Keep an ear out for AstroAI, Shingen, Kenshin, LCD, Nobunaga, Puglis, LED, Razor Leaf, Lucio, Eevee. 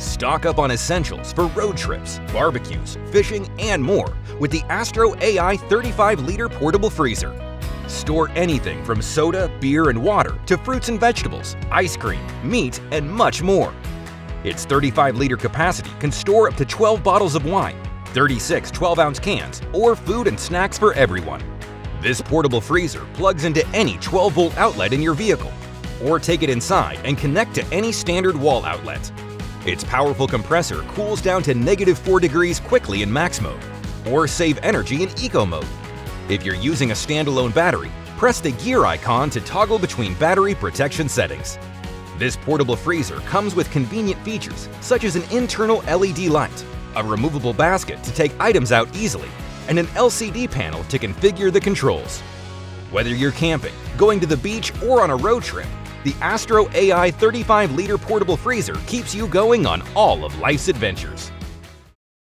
Stock up on essentials for road trips, barbecues, fishing, and more with the AstroAI 35-liter portable freezer. Store anything from soda, beer, and water to fruits and vegetables, ice cream, meat, and much more. Its 35-liter capacity can store up to 12 bottles of wine, 36 12-ounce cans, or food and snacks for everyone. This portable freezer plugs into any 12-volt outlet in your vehicle, or take it inside and connect to any standard wall outlet. Its powerful compressor cools down to -4 degrees quickly in max mode, or save energy in eco mode. If you're using a standalone battery, press the gear icon to toggle between battery protection settings. This portable freezer comes with convenient features such as an internal LED light, a removable basket to take items out easily, and an LCD panel to configure the controls. Whether you're camping, going to the beach, or on a road trip, the AstroAI 35-liter portable freezer keeps you going on all of life's adventures.